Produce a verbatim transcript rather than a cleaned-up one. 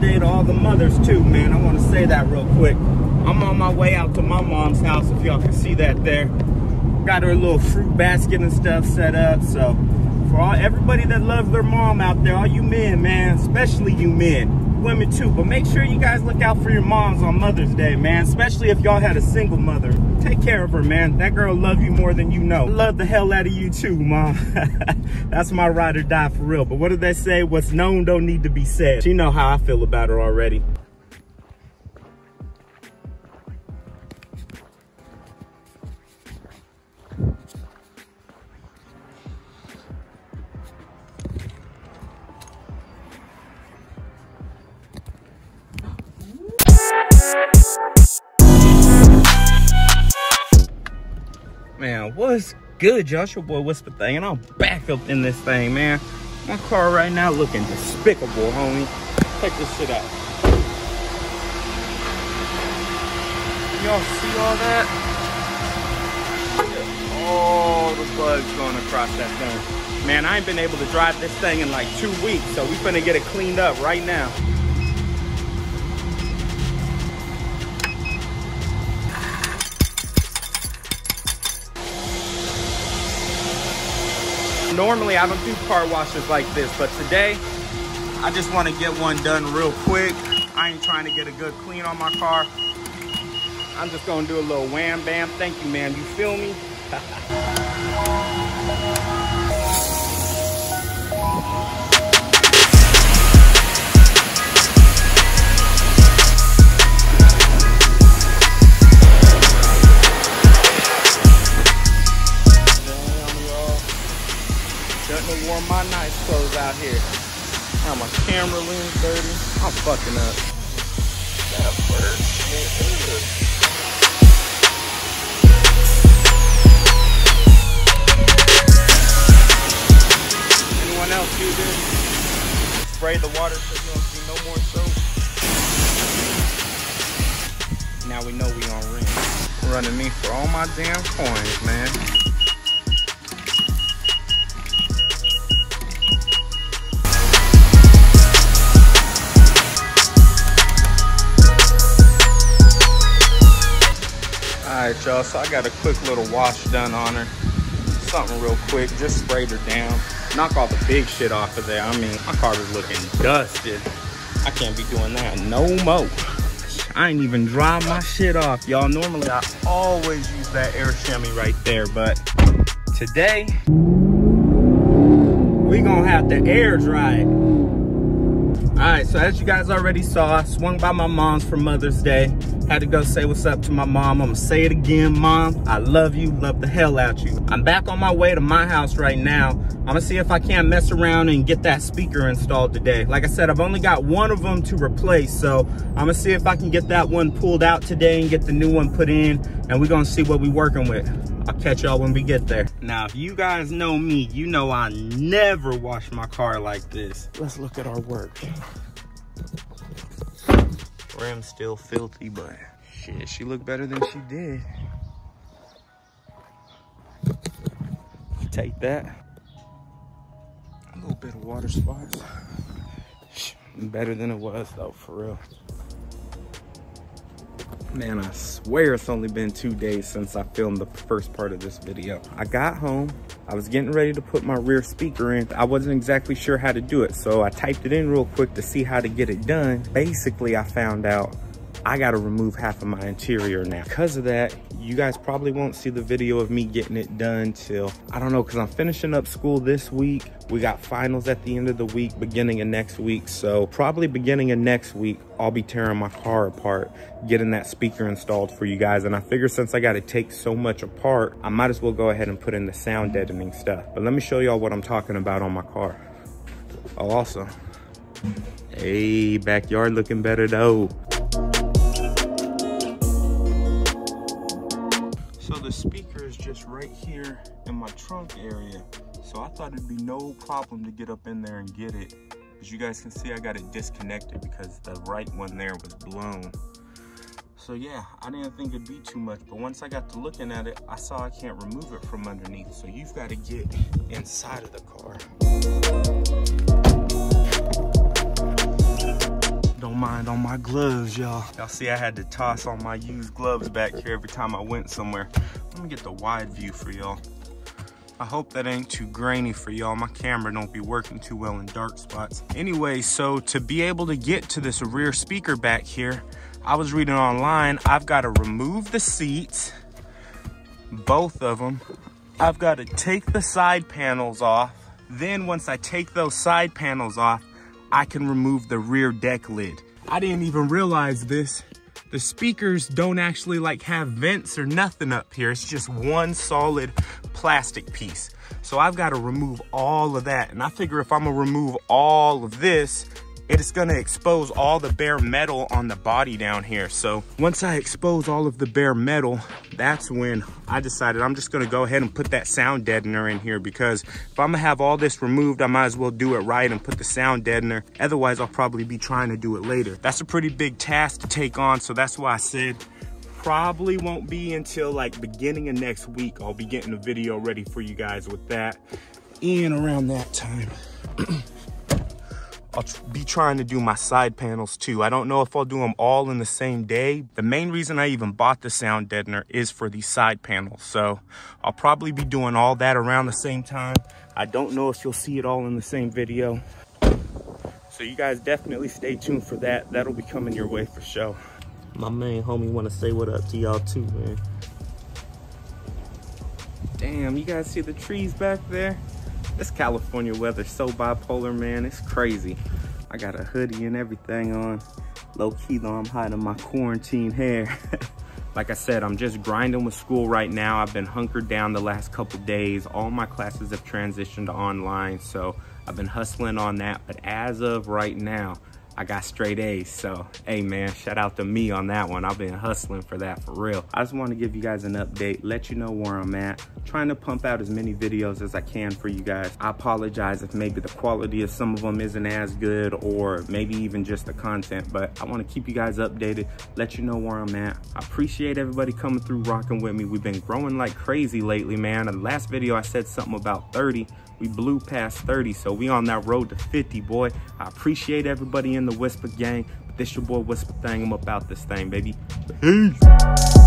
Day to all the mothers too, man. I want to say that real quick. I'm on my way out to my mom's house, if y'all can see that there. Got her a little fruit basket and stuff set up. So for all everybody that loves their mom out there, all you men, man, especially you men, women too, but make sure you guys look out for your moms on Mother's Day, man, especially if y'all had a single mother. Take care of her, man. That girl love you more than you know. Love the hell out of you too, mom. That's my ride or die for real. But what did they say? What's known don't need to be said. She know how I feel about her already. Man, what's good, y'all? It's your boy Whisper Thang, and I'm back up in this thing, man. My car right now looking despicable, homie. Check this shit out. Y'all see all that? Yeah. All the bugs going across that thing. Man, I ain't been able to drive this thing in like two weeks, so we finna get it cleaned up right now. Normally, I don't do car washes like this, but today, I just want to get one done real quick. I ain't trying to get a good clean on my car. I'm just going to do a little wham, bam. Thank you, ma'am. You feel me? Wore my nice clothes out here. Now my camera lens dirty. I'm fucking up. That bird shit. Anyone else do this? Spray the water so you don't see no more soap. Now we know we on ring. Running me for all my damn coins, man. Alright, y'all, so I got a quick little wash done on her. Something real quick, just sprayed her down. Knock all the big shit off of there. I mean, my car was looking dusted. I can't be doing that no more. I ain't even dry my shit off, y'all. Normally, I always use that air chamois right there, but today, we gonna have to air dry it. Alright, so as you guys already saw, I swung by my mom's for Mother's Day. Had to go say what's up to my mom. I'ma say it again, mom. I love you, love the hell out you. I'm back on my way to my house right now. I'ma see if I can't mess around and get that speaker installed today. Like I said, I've only got one of them to replace, so I'ma see if I can get that one pulled out today and get the new one put in, and we're gonna see what we working with. I'll catch y'all when we get there. Now, if you guys know me, you know I never wash my car like this. Let's look at our work. Rim's still filthy, but shit, she looked better than she did. Take that. A little bit of water spots. Better than it was though, for real. Man, I swear it's only been two days since I filmed the first part of this video. I got home, I was getting ready to put my rear speaker in. I wasn't exactly sure how to do it, so I typed it in real quick to see how to get it done. Basically, I found out I gotta remove half of my interior now. Because of that, you guys probably won't see the video of me getting it done till, I don't know, because I'm finishing up school this week. We got finals at the end of the week, beginning of next week. So probably beginning of next week, I'll be tearing my car apart, getting that speaker installed for you guys. And I figure since I got to take so much apart, I might as well go ahead and put in the sound deadening stuff. But let me show y'all what I'm talking about on my car. Oh, also, hey, backyard looking better though. So the speaker is just right here in my trunk area. So I thought it'd be no problem to get up in there and get it. As you guys can see, I got it disconnected because the right one there was blown. So yeah, I didn't think it'd be too much, but once I got to looking at it, I saw I can't remove it from underneath. So you've got to get inside of the car. Don't mind on my gloves, y'all. Y'all see I had to toss all my used gloves back here every time I went somewhere. Let me get the wide view for y'all. I hope that ain't too grainy for y'all. My camera don't be working too well in dark spots. Anyway, so to be able to get to this rear speaker back here, I was reading online, I've got to remove the seats, both of them. I've got to take the side panels off. Then once I take those side panels off, I can remove the rear deck lid. I didn't even realize this. The speakers don't actually like have vents or nothing up here. It's just one solid plastic piece. So I've got to remove all of that. And I figure if I'm gonna remove all of this, it's gonna expose all the bare metal on the body down here. So once I expose all of the bare metal, that's when I decided I'm just gonna go ahead and put that sound deadener in here, because if I'm gonna have all this removed, I might as well do it right and put the sound deadener. Otherwise, I'll probably be trying to do it later. That's a pretty big task to take on, so that's why I said probably won't be until like beginning of next week. I'll be getting a video ready for you guys with that. And around that time, I'll be trying to do my side panels too. I don't know if I'll do them all in the same day. The main reason I even bought the sound deadener is for these side panels. So I'll probably be doing all that around the same time. I don't know if you'll see it all in the same video. So you guys definitely stay tuned for that. That'll be coming your way for sure. My main homie wanna say what up to y'all too, man. Damn, you guys see the trees back there? This California weather's so bipolar, man, it's crazy. I got a hoodie and everything on. Low key though, I'm hiding my quarantine hair. Like I said, I'm just grinding with school right now. I've been hunkered down the last couple days. All my classes have transitioned to online, so I've been hustling on that. But as of right now, I got straight A's, so hey man, shout out to me on that one. I've been hustling for that for real. I just want to give you guys an update, let you know where I'm at. Trying to pump out as many videos as I can for you guys. I apologize if maybe the quality of some of them isn't as good, or maybe even just the content, but I want to keep you guys updated, let you know where I'm at. I appreciate everybody coming through, rocking with me. We've been growing like crazy lately, man. The last video I said something about thirty. We blew past thirty, so we on that road to fifty, boy. I appreciate everybody in the Whisper gang. But this your boy Whisper Thang. I'm about this thing, baby. Peace.